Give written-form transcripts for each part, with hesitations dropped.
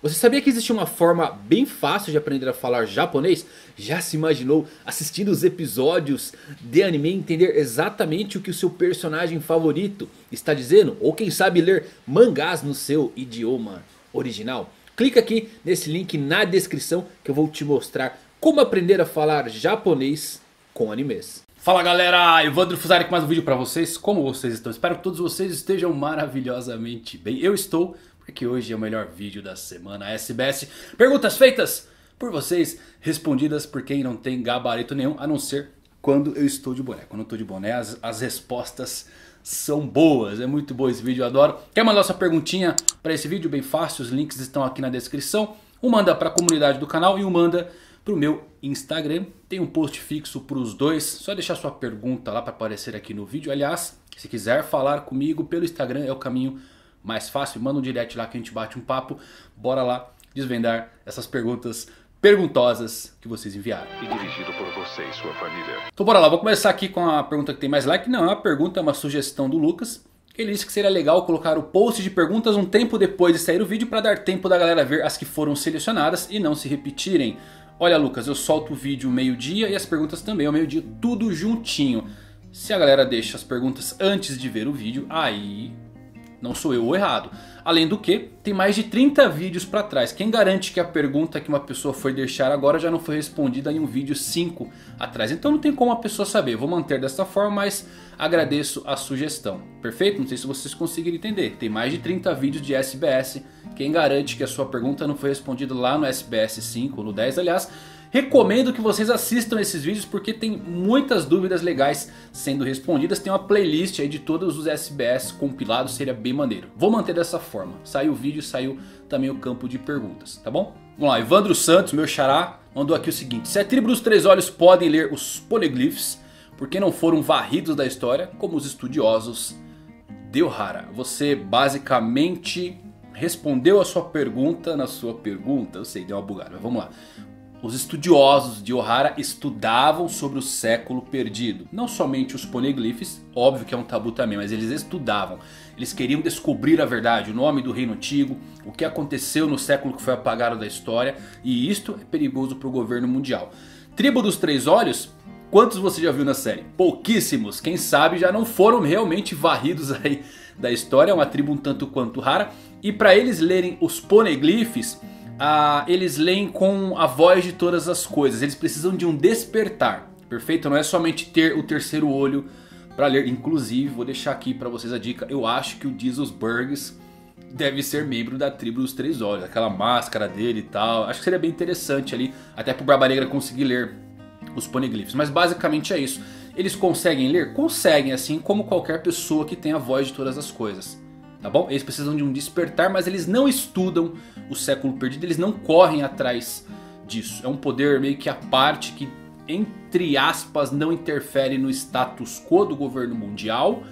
Você sabia que existia uma forma bem fácil de aprender a falar japonês? Já se imaginou assistindo os episódios de anime entender exatamente o que o seu personagem favorito está dizendo? Ou quem sabe ler mangás no seu idioma original? Clica aqui nesse link na descrição que eu vou te mostrar como aprender a falar japonês com animes. Fala galera, Evandro Fuzari com mais um vídeo pra vocês. Como vocês estão? Espero que todos vocês estejam maravilhosamente bem. Eu estou... que hoje é o melhor vídeo da semana SBS. Perguntas feitas por vocês, respondidas por quem não tem gabarito nenhum, a não ser quando eu estou de boné. Quando eu estou de boné, as respostas são boas. É muito bom esse vídeo, eu adoro. Quer mandar sua perguntinha para esse vídeo? Bem fácil, os links estão aqui na descrição. Um manda para a comunidade do canal e um manda para o meu Instagram. Tem um post fixo para os dois. Só deixar sua pergunta lá para aparecer aqui no vídeo. Aliás, se quiser falar comigo pelo Instagram, é o caminho mais fácil, manda um direct lá que a gente bate um papo. Bora lá desvendar essas perguntas perguntosas que vocês enviaram. E dirigido por você e sua família. Então bora lá, vou começar aqui com a pergunta que tem mais like. Não é uma pergunta, é uma sugestão do Lucas. Ele disse que seria legal colocar o post de perguntas um tempo depois de sair o vídeo para dar tempo da galera ver as que foram selecionadas e não se repetirem. Olha Lucas, eu solto o vídeo meio-dia e as perguntas também ao meio-dia, tudo juntinho. Se a galera deixa as perguntas antes de ver o vídeo, aí... não sou eu o errado. Além do que, tem mais de 30 vídeos pra trás. Quem garante que a pergunta que uma pessoa foi deixar agora já não foi respondida em um vídeo 5 atrás? Então não tem como a pessoa saber. Vou manter dessa forma, mas agradeço a sugestão. Perfeito? Não sei se vocês conseguiram entender. Tem mais de 30 vídeos de SBS. Quem garante que a sua pergunta não foi respondida lá no SBS 5 ou no 10, aliás... recomendo que vocês assistam esses vídeos porque tem muitas dúvidas legais sendo respondidas. Tem uma playlist aí de todos os SBS compilados, seria bem maneiro. Vou manter dessa forma. Saiu o vídeo, saiu também o campo de perguntas, tá bom? Vamos lá, Evandro Santos, meu xará, mandou aqui o seguinte. Se a tribo dos três olhos podem ler os Poneglyphs, porque não foram varridos da história como os estudiosos de Ohara? Você basicamente respondeu a sua pergunta na sua pergunta. Eu sei, deu uma bugada, mas vamos lá. Os estudiosos de Ohara estudavam sobre o século perdido. Não somente os poneglyphs, óbvio que é um tabu também, mas eles estudavam. Eles queriam descobrir a verdade, o nome do reino antigo, o que aconteceu no século que foi apagado da história. E isto é perigoso para o governo mundial. Tribo dos Três Olhos, quantos você já viu na série? Pouquíssimos, quem sabe já não foram realmente varridos aí da história. É uma tribo um tanto quanto rara. E para eles lerem os poneglyphs... eles leem com a voz de todas as coisas. Eles precisam de um despertar, perfeito? Não é somente ter o terceiro olho para ler. Inclusive, vou deixar aqui para vocês a dica. Eu acho que o Dieselsburgs deve ser membro da tribo dos três olhos. Aquela máscara dele e tal. Acho que seria bem interessante ali. Até pro Barba Negra conseguir ler os poneglyphs. Mas basicamente é isso. Eles conseguem ler? Conseguem, assim como qualquer pessoa que tem a voz de todas as coisas. Tá bom? Eles precisam de um despertar, mas eles não estudam o século perdido, eles não correm atrás disso. É um poder meio que à parte que, entre aspas, não interfere no status quo do governo mundial.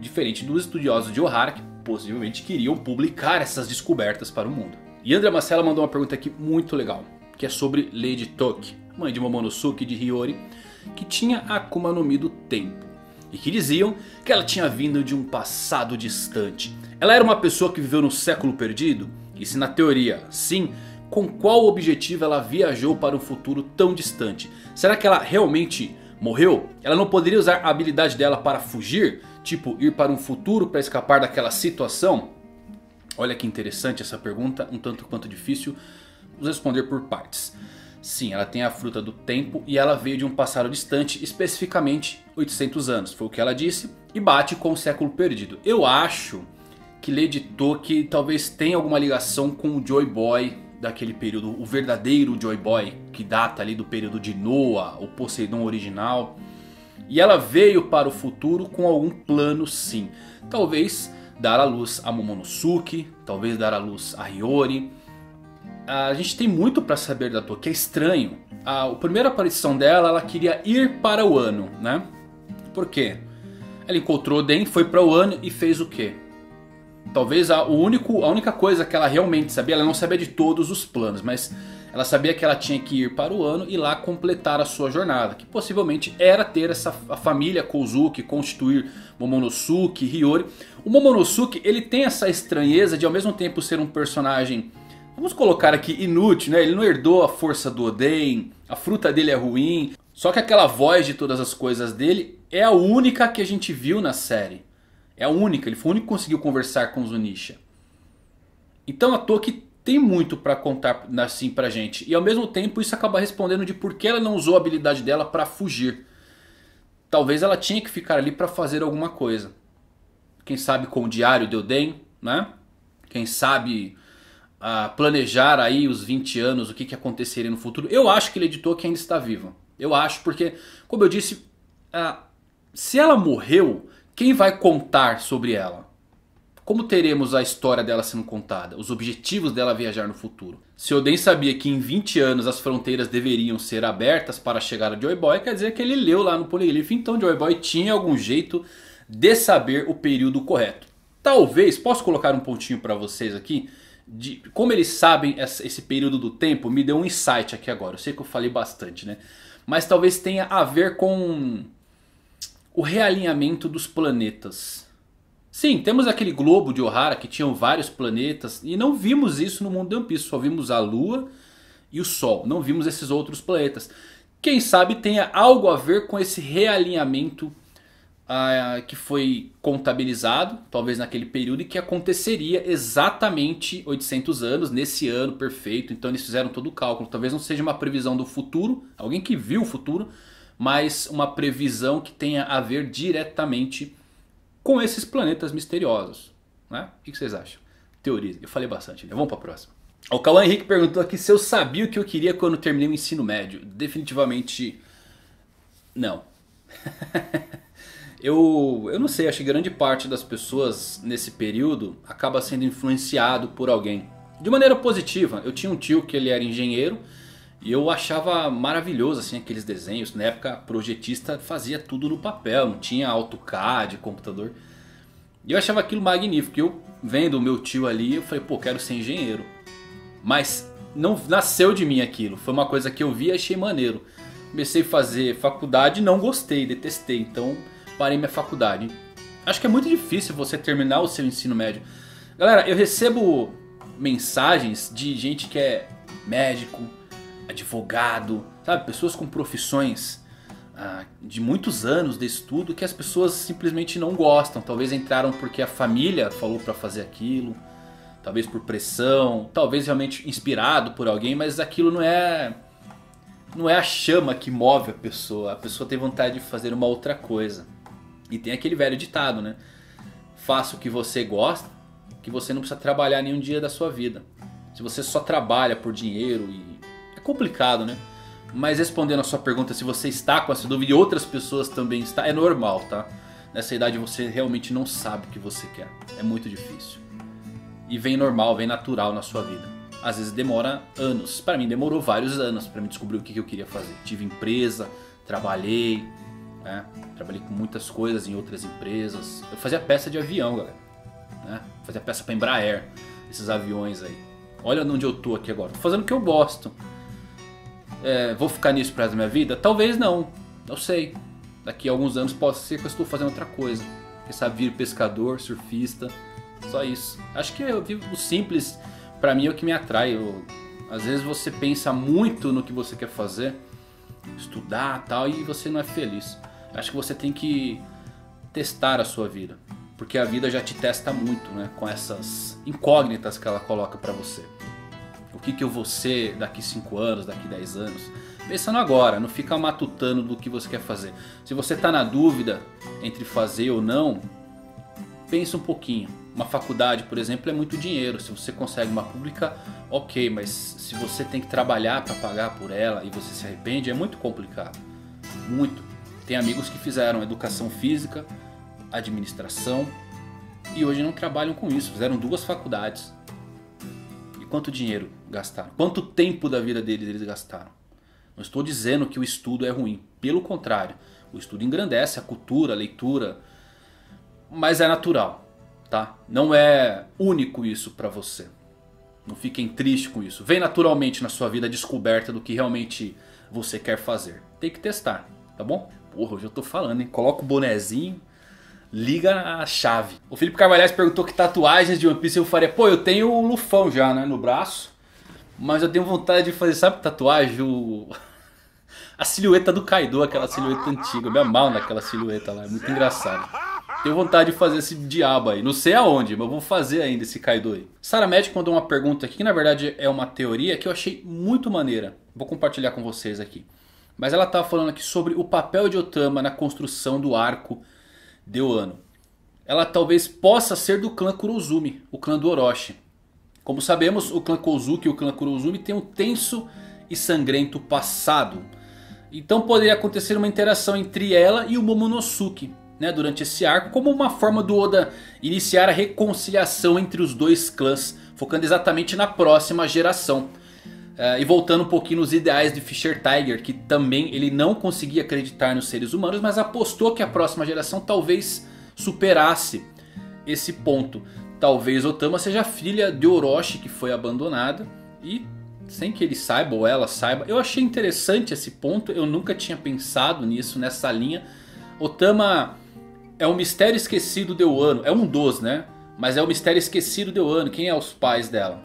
Diferente dos estudiosos de Ohara, que possivelmente queriam publicar essas descobertas para o mundo. E André Marcela mandou uma pergunta aqui muito legal, que é sobre Lady Toki, mãe de Momonosuke e de Hyori, que tinha a Akuma no Mi do tempo. E que diziam que ela tinha vindo de um passado distante. Ela era uma pessoa que viveu no século perdido? E se na teoria sim, com qual objetivo ela viajou para um futuro tão distante? Será que ela realmente morreu? Ela não poderia usar a habilidade dela para fugir? Tipo, ir para um futuro para escapar daquela situação? Olha que interessante essa pergunta, um tanto quanto difícil. Vamos responder por partes. Sim, ela tem a fruta do tempo e ela veio de um passado distante, especificamente 800 anos, foi o que ela disse, e bate com o século perdido. Eu acho que Lady Toki talvez tenha alguma ligação com o Joy Boy daquele período, o verdadeiro Joy Boy, que data ali do período de Noah, o Poseidon original. E ela veio para o futuro com algum plano sim, talvez dar à luz a Momonosuke, talvez dar à luz a Hyori. A gente tem muito pra saber da Toki, é estranho. A primeira aparição dela, ela queria ir para o ano, né? Por quê? Ela encontrou Oden, foi para o ano e fez o quê? Talvez a única coisa que ela realmente sabia, ela não sabia de todos os planos, mas ela sabia que ela tinha que ir para o ano e lá completar a sua jornada. Que possivelmente era ter a família Kozuki, constituir Momonosuke, Hyori. O Momonosuke, ele tem essa estranheza de ao mesmo tempo ser um personagem... Vamos colocar aqui inútil, né? Ele não herdou a força do Oden, a fruta dele é ruim. Só que aquela voz de todas as coisas dele é a única que a gente viu na série. É a única, ele foi o único que conseguiu conversar com Zunisha. Então a Toki tem muito pra contar assim pra gente. E ao mesmo tempo isso acaba respondendo de por que ela não usou a habilidade dela pra fugir. Talvez ela tinha que ficar ali pra fazer alguma coisa. Quem sabe com o diário de Oden, né? Quem sabe planejar aí os 20 anos, o que aconteceria no futuro. Eu acho que ele editou que ainda está viva. Eu acho porque, como eu disse, se ela morreu, quem vai contar sobre ela? Como teremos a história dela sendo contada? Os objetivos dela viajar no futuro? Se Oden sabia que em 20 anos as fronteiras deveriam ser abertas para chegar a Joy Boy, quer dizer que ele leu lá no Poneglyph. Então Joy Boy tinha algum jeito de saber o período correto. Talvez, posso colocar um pontinho para vocês aqui? De como eles sabem esse período do tempo, me deu um insight aqui agora. Eu sei que eu falei bastante, né? Mas talvez tenha a ver com o realinhamento dos planetas. Sim, temos aquele globo de Ohara que tinham vários planetas. E não vimos isso no mundo de One Piece. Só vimos a Lua e o Sol. Não vimos esses outros planetas. Quem sabe tenha algo a ver com esse realinhamento que foi contabilizado. Talvez naquele período. E que aconteceria exatamente 800 anos. Nesse ano perfeito. Então eles fizeram todo o cálculo. Talvez não seja uma previsão do futuro. Alguém que viu o futuro. Mas uma previsão que tenha a ver diretamente com esses planetas misteriosos, né? O que vocês acham? Teoriza. Eu falei bastante, né? Vamos para a próxima. O Cauã Henrique perguntou aqui se eu sabia o que eu queria quando terminei o ensino médio. Definitivamente não. eu não sei, acho que grande parte das pessoas nesse período acaba sendo influenciado por alguém. De maneira positiva. Eu tinha um tio que ele era engenheiro e eu achava maravilhoso assim, aqueles desenhos. Na época, projetista fazia tudo no papel, não tinha AutoCAD, computador. E eu achava aquilo magnífico. Eu vendo o meu tio ali, eu falei, pô, quero ser engenheiro. Mas não nasceu de mim aquilo. Foi uma coisa que eu vi e achei maneiro. Comecei a fazer faculdade e não gostei, detestei. Então parei minha faculdade. Acho que é muito difícil você terminar o seu ensino médio. Galera, eu recebo mensagens de gente que é médico, advogado, sabe? Pessoas com profissões de muitos anos de estudo que as pessoas simplesmente não gostam. Talvez entraram porque a família falou pra fazer aquilo, talvez por pressão, talvez realmente inspirado por alguém, mas aquilo não é a chama que move a pessoa. A pessoa tem vontade de fazer uma outra coisa. E tem aquele velho ditado, né? Faça o que você gosta, que você não precisa trabalhar nenhum dia da sua vida. Se você só trabalha por dinheiro e complicado, né? Mas respondendo a sua pergunta, se você está com essa dúvida e outras pessoas também estão, é normal, tá? Nessa idade você realmente não sabe o que você quer. É muito difícil. E vem normal, vem natural na sua vida. Às vezes demora anos. Pra mim demorou vários anos pra me descobrir o que eu queria fazer. Tive empresa, trabalhei, né? Trabalhei com muitas coisas em outras empresas. Eu fazia peça de avião, galera, né? Fazia peça pra Embraer, esses aviões aí. Olha onde eu tô aqui agora. Tô fazendo o que eu gosto. Vou ficar nisso para a minha vida? Talvez não, não sei. Daqui a alguns anos possa ser que eu estou fazendo outra coisa. Quem sabe vir pescador, surfista, só isso. Acho que eu vivo o simples, para mim é o que me atrai. Às vezes você pensa muito no que você quer fazer, estudar e tal, e você não é feliz. Acho que você tem que testar a sua vida, porque a vida já te testa muito, né? Com essas incógnitas que ela coloca para você. O que eu vou ser daqui 5 anos, daqui 10 anos? Pensando agora, não fica matutando do que você quer fazer. Se você está na dúvida entre fazer ou não, pensa um pouquinho. Uma faculdade, por exemplo, é muito dinheiro. Se você consegue uma pública, ok. Mas se você tem que trabalhar para pagar por ela e você se arrepende, é muito complicado. Muito. Tem amigos que fizeram educação física, administração e hoje não trabalham com isso. Fizeram 2 faculdades. Quanto dinheiro gastaram? Quanto tempo da vida deles gastaram? Não estou dizendo que o estudo é ruim. Pelo contrário, o estudo engrandece a cultura, a leitura. Mas é natural, tá? Não é único isso pra você. Não fiquem tristes com isso. Vem naturalmente na sua vida a descoberta do que realmente você quer fazer. Tem que testar, tá bom? Porra, hoje eu tô falando, hein? Coloca o bonezinho, liga a chave. O Felipe Carvalhais perguntou que tatuagens de One Piece eu faria. Pô, eu tenho o Lufão já, né? No braço. Mas eu tenho vontade de fazer, sabe, tatuagem? A silhueta do Kaido, aquela silhueta antiga. Eu me amarro naquela silhueta lá, é muito engraçado. Tenho vontade de fazer esse diabo aí. Não sei aonde, mas vou fazer ainda esse Kaido aí. Sarah Madge mandou uma pergunta aqui, que na verdade é uma teoria que eu achei muito maneira. Vou compartilhar com vocês aqui. Mas ela estava falando aqui sobre o papel de Otama na construção do arco de Wano. Ela talvez possa ser do clã Kurozumi, o clã do Orochi. Como sabemos, o clã Kozuki e o clã Kurozumi tem um tenso e sangrento passado. Então poderia acontecer uma interação entre ela e o Momonosuke, né, durante esse arco, como uma forma do Oda iniciar a reconciliação entre os dois clãs, focando exatamente na próxima geração. E voltando um pouquinho nos ideais de Fischer Tiger, que também ele não conseguia acreditar nos seres humanos, mas apostou que a próxima geração talvez superasse esse ponto. Talvez Otama seja filha de Orochi, que foi abandonada e sem que ele saiba ou ela saiba. Eu achei interessante esse ponto, eu nunca tinha pensado nisso, nessa linha. Otama é um mistério esquecido de Wano, é um dos, né? Mas é um mistério esquecido de Wano, quem é os pais dela?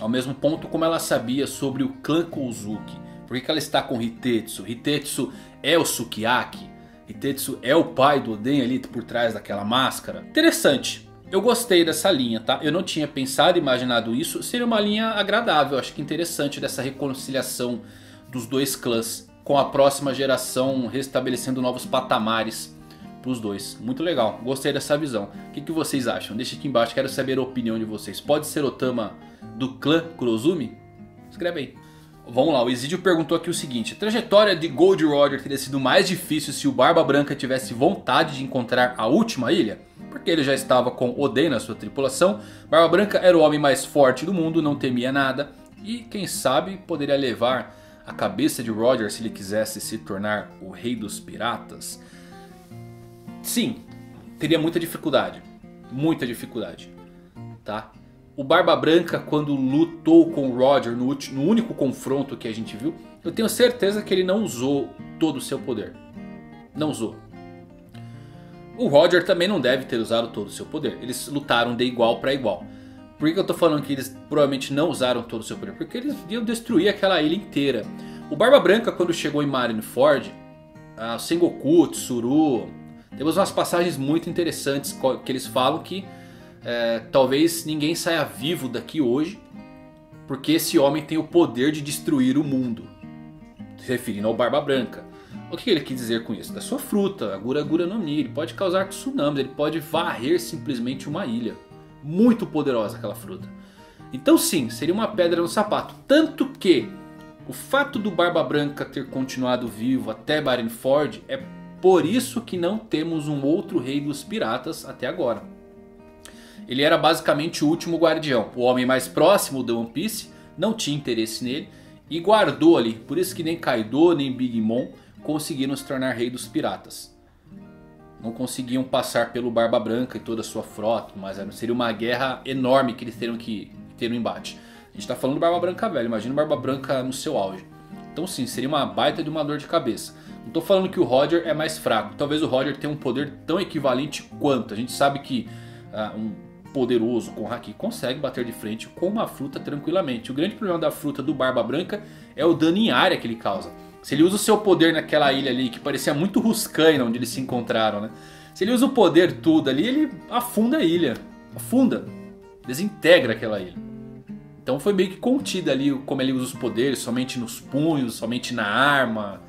Ao mesmo ponto como ela sabia sobre o clã Kozuki. Por que ela está com Hitetsu? Hitetsu é o Sukiyaki? Hitetsu é o pai do Oden ali por trás daquela máscara? Interessante. Eu gostei dessa linha, tá? Eu não tinha pensado, imaginado isso. Seria uma linha agradável, acho que interessante, dessa reconciliação dos dois clãs, com a próxima geração restabelecendo novos patamares para os dois. Muito legal, gostei dessa visão. O que vocês acham? Deixa aqui embaixo, quero saber a opinião de vocês. Pode ser Otama do clã Kurozumi? Escreve aí. Vamos lá, o Isidio perguntou aqui o seguinte: a trajetória de Gold Roger teria sido mais difícil se o Barba Branca tivesse vontade de encontrar a última ilha? Porque ele já estava com Oden na sua tripulação. Barba Branca era o homem mais forte do mundo, não temia nada. E quem sabe poderia levar a cabeça de Roger se ele quisesse se tornar o rei dos piratas? Sim, teria muita dificuldade. Muita dificuldade, tá? O Barba Branca, quando lutou com o Roger no único confronto que a gente viu, eu tenho certeza que ele não usou todo o seu poder. Não usou. O Roger também não deve ter usado todo o seu poder. Eles lutaram de igual para igual. Por que eu tô falando que eles provavelmente não usaram todo o seu poder? Porque eles iam destruir aquela ilha inteira. O Barba Branca, quando chegou em Marineford, o Sengoku, Tsuru... Temos umas passagens muito interessantes que eles falam que... talvez ninguém saia vivo daqui hoje, porque esse homem tem o poder de destruir o mundo. Se referindo ao Barba Branca. O que ele quis dizer com isso? Da sua fruta, a Gura Gura no Mi. Ele pode causar tsunamis, ele pode varrer simplesmente uma ilha. Muito poderosa aquela fruta. Então sim, seria uma pedra no sapato. Tanto que o fato do Barba Branca ter continuado vivo até Marineford é por isso que não temos um outro rei dos piratas até agora. Ele era basicamente o último guardião. O homem mais próximo do One Piece não tinha interesse nele e guardou ali. Por isso que nem Kaido nem Big Mom conseguiram se tornar rei dos piratas. Não conseguiam passar pelo Barba Branca e toda a sua frota. Mas seria uma guerra enorme que eles teriam que ter no embate. A gente está falando do Barba Branca velho. Imagina o Barba Branca no seu auge. Então sim, seria uma baita de uma dor de cabeça. Não estou falando que o Roger é mais fraco. Talvez o Roger tenha um poder tão equivalente quanto. A gente sabe que poderoso com haki consegue bater de frente com uma fruta tranquilamente. O grande problema da fruta do Barba Branca é o dano em área que ele causa. Se ele usa o seu poder naquela ilha ali, que parecia muito Ruscaina onde eles se encontraram, né? Se ele usa o poder tudo ali, ele afunda a ilha. Afunda. Desintegra aquela ilha. Então foi meio que contida ali como ele usa os poderes, somente nos punhos, somente na arma.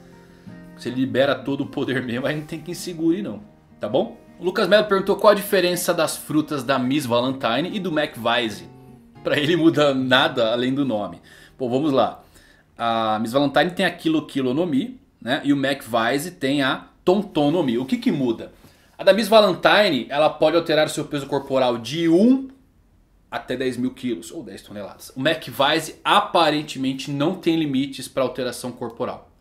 Se ele libera todo o poder mesmo, aí não tem quem segure não. Tá bom? O Lucas Melo perguntou qual a diferença das frutas da Miss Valentine e do McVise. Pra ele muda nada além do nome. Pô, vamos lá. A Miss Valentine tem a Kilo Kilo no Mi, né? E o McVise tem a Tonton no Mi. O que muda? A da Miss Valentine, ela pode alterar o seu peso corporal de 1 até 10 mil quilos, ou 10 toneladas. O McVise aparentemente não tem limites para alteração corporal.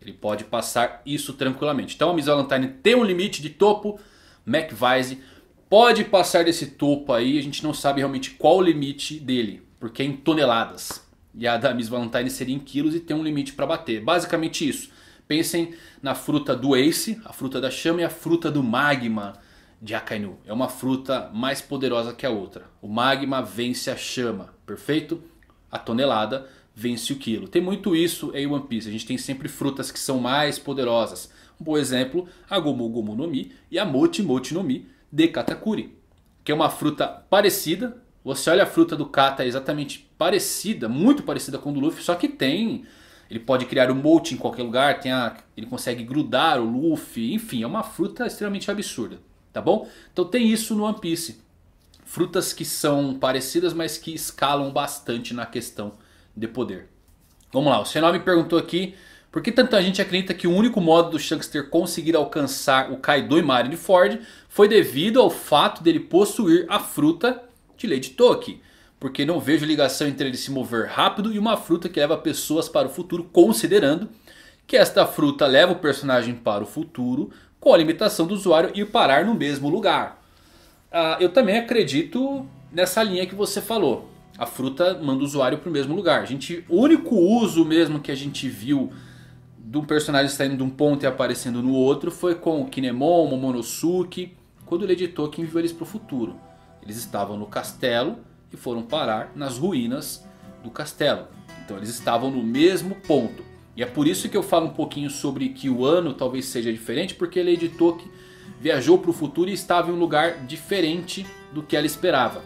Ele pode passar isso tranquilamente. Então a Miss Valentine tem um limite de topo. McVise pode passar desse topo aí, a gente não sabe realmente qual o limite dele, porque é em toneladas. E a da Miss Valentine seria em quilos e tem um limite para bater. Basicamente isso. Pensem na fruta do Ace, a fruta da chama, e a fruta do magma de Akainu. É uma fruta mais poderosa que a outra. O magma vence a chama, perfeito? a tonelada vence o quilo. Tem muito isso em One Piece. A gente tem sempre frutas que são mais poderosas. Um bom exemplo, a Gomu Gomu no Mi e a Mochi Mochi no Mi de Katakuri, que é uma fruta parecida. Você olha a fruta do Kata, é exatamente parecida, muito parecida com o do Luffy, só que tem... Ele pode criar o Mochi em qualquer lugar, ele consegue grudar o Luffy, enfim, é uma fruta extremamente absurda, tá bom? Então tem isso no One Piece. Frutas que são parecidas, mas que escalam bastante na questão de poder. Vamos lá, o Senhor me perguntou aqui, por que tanta gente acredita que o único modo do Shanks ter conseguido alcançar o Kaido e Marineford de Ford foi devido ao fato dele possuir a fruta de Lady Toki? Porque não vejo ligação entre ele se mover rápido e uma fruta que leva pessoas para o futuro, considerando que esta fruta leva o personagem para o futuro com a limitação do usuário ir parar no mesmo lugar. Eu também acredito nessa linha que você falou. A fruta manda o usuário para o mesmo lugar. O único uso mesmo que a gente viu de um personagem saindo de um ponto e aparecendo no outro foi com o Kinemon, Momonosuke, quando ele editou que enviou eles para o futuro. Eles estavam no castelo e foram parar nas ruínas do castelo. Então eles estavam no mesmo ponto. E é por isso que eu falo um pouquinho sobre que o ano talvez seja diferente. Porque Lady Toki viajou para o futuro e estava em um lugar diferente do que ela esperava.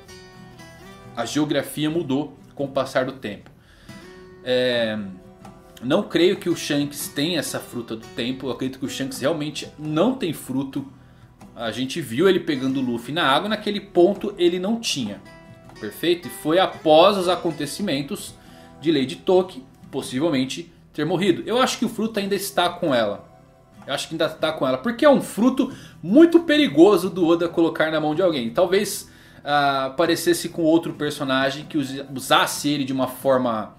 A geografia mudou com o passar do tempo. Não creio que o Shanks tenha essa fruta do tempo. Eu acredito que o Shanks realmente não tem fruto. A gente viu ele pegando o Luffy na água. Naquele ponto ele não tinha. Perfeito? E foi após os acontecimentos de Lady Toki possivelmente ter morrido. Eu acho que o fruto ainda está com ela. Eu acho que ainda está com ela. Porque é um fruto muito perigoso do Oda colocar na mão de alguém. Talvez aparecesse com outro personagem que usasse ele de uma forma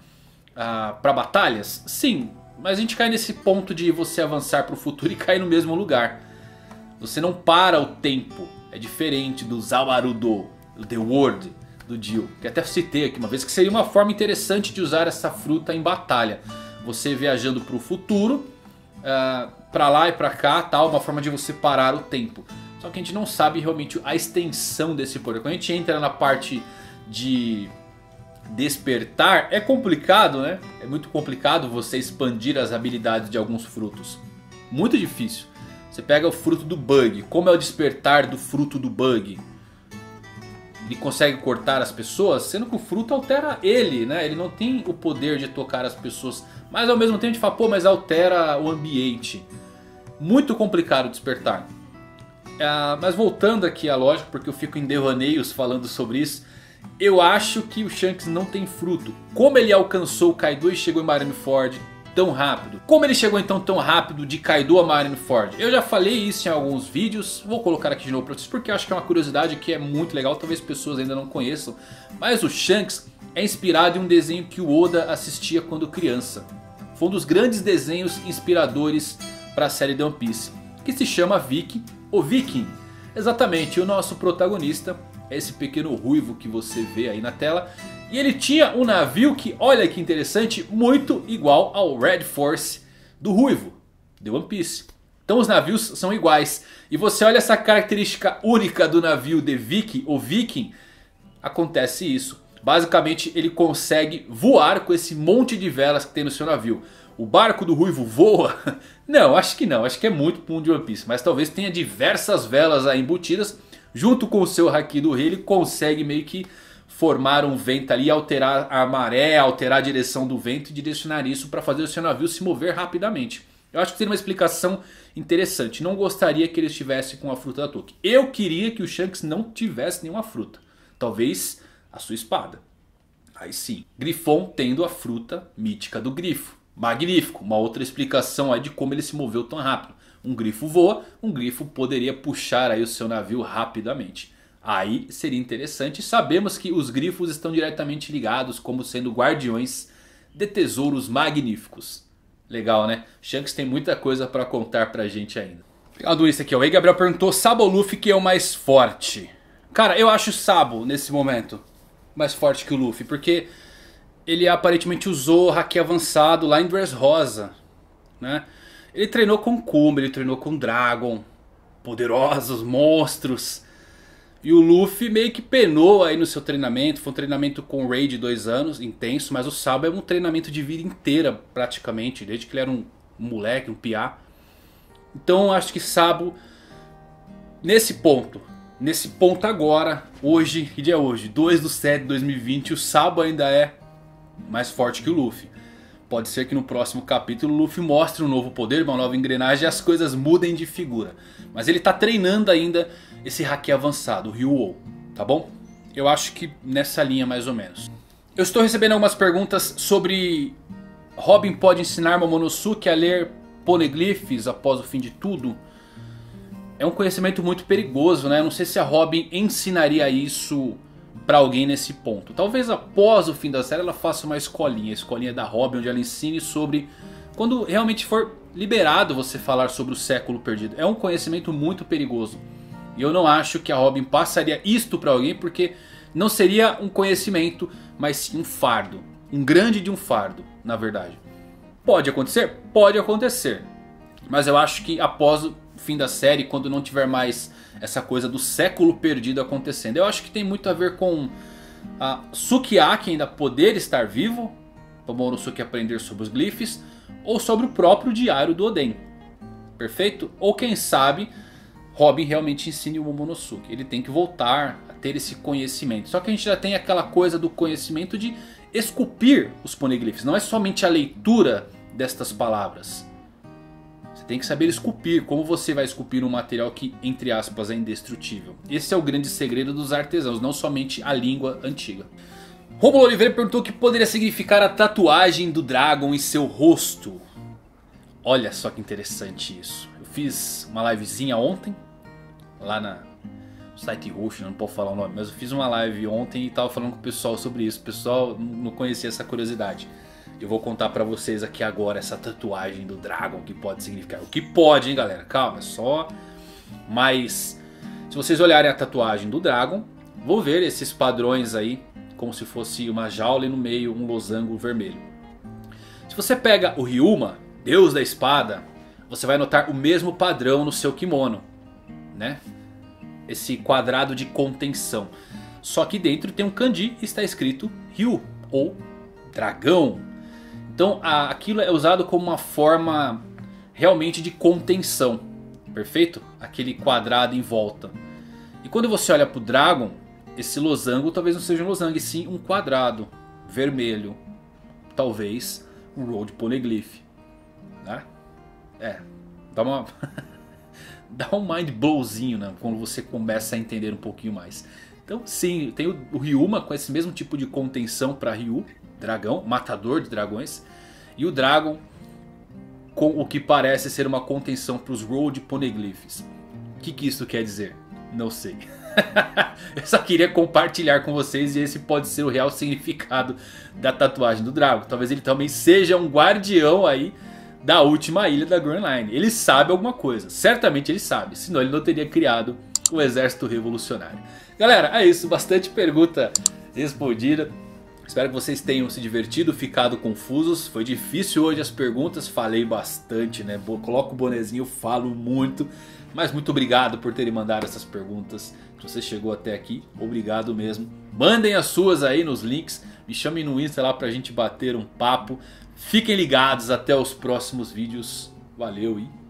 para batalhas. Sim, mas a gente cai nesse ponto de você avançar para o futuro e cair no mesmo lugar. Você não para o tempo. É diferente do Zawarudo, The World, do Dio, que até citei aqui uma vez, que seria uma forma interessante de usar essa fruta em batalha. Você viajando para o futuro, para lá e para cá, tal, uma forma de você parar o tempo. Só que a gente não sabe realmente a extensão desse poder. Quando a gente entra na parte de despertar, é complicado, né? É muito complicado você expandir as habilidades de alguns frutos. Muito difícil. Você pega o fruto do bug. Como é o despertar do fruto do bug? Ele consegue cortar as pessoas, sendo que o fruto altera ele, né? Ele não tem o poder de tocar as pessoas, mas ao mesmo tempo a gente fala, pô, mas altera o ambiente. Muito complicado despertar. Mas voltando aqui à lógica, porque eu fico em devaneios falando sobre isso, eu acho que o Shanks não tem fruto. Como ele alcançou o Kaido e chegou em Marineford tão rápido? Como ele chegou então tão rápido de Kaido a Marineford? Eu já falei isso em alguns vídeos, vou colocar aqui de novo para vocês porque eu acho que é uma curiosidade que é muito legal, talvez pessoas ainda não conheçam. Mas o Shanks é inspirado em um desenho que o Oda assistia quando criança. Foi um dos grandes desenhos inspiradores para a série de One Piece, que se chama Vicke, o Viking. Exatamente, o nosso protagonista é esse pequeno ruivo que você vê aí na tela. E ele tinha um navio que, olha que interessante, muito igual ao Red Force do Ruivo, de One Piece. Então os navios são iguais. E você olha essa característica única do navio de Vicke, ou Viking, acontece isso. Basicamente ele consegue voar com esse monte de velas que tem no seu navio. O barco do Ruivo voa? Não, acho que não. Acho que é muito comum de One Piece. Mas talvez tenha diversas velas aí embutidas. Junto com o seu Haki do Rei, ele consegue meio que formar um vento ali, alterar a maré, alterar a direção do vento e direcionar isso para fazer o seu navio se mover rapidamente. Eu acho que seria uma explicação interessante. Não gostaria que ele estivesse com a fruta da Toki. Eu queria que o Shanks não tivesse nenhuma fruta. Talvez a sua espada. Aí sim. Grifon tendo a fruta mítica do grifo. Magnífico. Uma outra explicação aí de como ele se moveu tão rápido. Um grifo voa, um grifo poderia puxar aí o seu navio rapidamente. Aí seria interessante. Sabemos que os grifos estão diretamente ligados como sendo guardiões de tesouros magníficos. Legal, né? Shanks tem muita coisa para contar pra gente ainda. Obrigado, isso aqui. O Gabriel perguntou, Sabo ou Luffy, que é o mais forte? Cara, eu acho o Sabo nesse momento mais forte que o Luffy. Porque ele aparentemente usou haki avançado lá em Dressrosa, né? Ele treinou com Kuma, ele treinou com Dragon. Poderosos monstros. E o Luffy meio que penou aí no seu treinamento. Foi um treinamento com Raid de 2 anos, intenso. Mas o Sabo é um treinamento de vida inteira, praticamente. Desde que ele era um moleque, um piá. Então eu acho que Sabo, nesse ponto agora, hoje, que dia é hoje? 2/7/2020, o Sabo ainda é mais forte que o Luffy. Pode ser que no próximo capítulo o Luffy mostre um novo poder, uma nova engrenagem e as coisas mudem de figura. Mas ele tá treinando ainda esse haki avançado, o Ryuou, tá bom? Eu acho que nessa linha mais ou menos. Eu estou recebendo algumas perguntas sobre... Robin pode ensinar Momonosuke a ler Poneglyphs após o fim de tudo? É um conhecimento muito perigoso, né? Eu não sei se a Robin ensinaria isso pra alguém nesse ponto. Talvez após o fim da série ela faça uma escolinha. A escolinha da Robin, onde ela ensine sobre... Quando realmente for liberado você falar sobre o século perdido. É um conhecimento muito perigoso. E eu não acho que a Robin passaria isto pra alguém, porque não seria um conhecimento, mas sim um fardo. Um grande de um fardo, na verdade. Pode acontecer? Pode acontecer. Mas eu acho que após o fim da série, quando não tiver mais essa coisa do século perdido acontecendo, eu acho que tem muito a ver com a Sukiyaki ainda poder estar vivo, para o Momonosuke aprender sobre os glifes, ou sobre o próprio diário do Oden. Perfeito? Ou quem sabe Robin realmente ensine o Momonosuke. Ele tem que voltar a ter esse conhecimento. Só que a gente já tem aquela coisa do conhecimento de esculpir os poneglyphs. Não é somente a leitura destas palavras. Você tem que saber esculpir. Como você vai esculpir um material que, entre aspas, é indestrutível? Esse é o grande segredo dos artesãos, não somente a língua antiga. Romulo Oliveira perguntou o que poderia significar a tatuagem do Dragon em seu rosto. Olha só que interessante isso. Eu fiz uma livezinha ontem, lá no site roxo, não posso falar o nome, mas eu fiz uma live ontem e tava falando com o pessoal sobre isso. O pessoal não conhecia essa curiosidade. Eu vou contar pra vocês aqui agora essa tatuagem do Dragon, que pode significar. O que pode, hein, galera? Calma, é só... Mas se vocês olharem a tatuagem do Dragon, vão ver esses padrões aí, como se fosse uma jaula e no meio um losango vermelho. Se você pega o Ryuma, Deus da Espada, você vai notar o mesmo padrão no seu kimono, né? Esse quadrado de contenção. Só que dentro tem um kanji e está escrito Ryu, ou dragão. Então aquilo é usado como uma forma realmente de contenção. Perfeito? Aquele quadrado em volta. E quando você olha para o Dragon, esse losango talvez não seja um losango, e sim um quadrado vermelho. Talvez um Road Poneglyph. Né? É, dá uma... dá um mind blowzinho, né? Quando você começa a entender um pouquinho mais. Então sim, tem o Ryuma com esse mesmo tipo de contenção para Ryu, dragão, matador de dragões. E o Dragon com o que parece ser uma contenção para os Road Poneglyphs. O que isso quer dizer? Não sei. Eu só queria compartilhar com vocês, e esse pode ser o real significado da tatuagem do Dragon. Talvez ele também seja um guardião aí da última ilha da Grand Line. Ele sabe alguma coisa. Certamente ele sabe. Senão ele não teria criado o exército revolucionário. Galera, é isso. Bastante pergunta respondida. Espero que vocês tenham se divertido, ficado confusos. Foi difícil hoje as perguntas. Falei bastante, né? Coloco o bonezinho, falo muito. Mas muito obrigado por terem mandado essas perguntas. Se você chegou até aqui, obrigado mesmo. Mandem as suas aí nos links. Me chamem no Insta lá pra gente bater um papo. Fiquem ligados até os próximos vídeos. Valeu e...